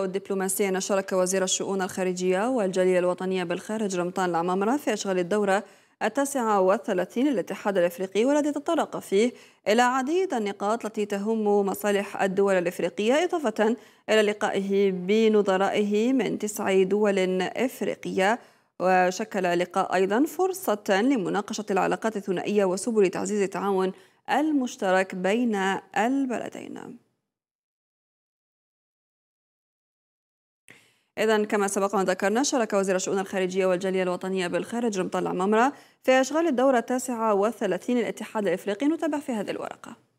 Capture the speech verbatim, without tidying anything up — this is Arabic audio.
والدبلوماسية نشارك وزير الشؤون الخارجية والجالية الوطنية بالخارج رمطان لعمامرة في أشغال الدورة التاسعة والثلاثين للاتحاد الأفريقي، والذي تطرق فيه إلى عديد النقاط التي تهم مصالح الدول الأفريقية، إضافة إلى لقائه بنظرائه من تسع دول أفريقية. وشكل اللقاء أيضا فرصة لمناقشة العلاقات الثنائية وسبل تعزيز التعاون المشترك بين البلدين. إذن كما سبق أن ذكرنا، شارك وزير الشؤون الخارجية والجالية الوطنية بالخارج رمطان لعمامرة في أشغال الدورة التاسعة والثلاثين للاتحاد الإفريقي. نتابع في هذه الورقة.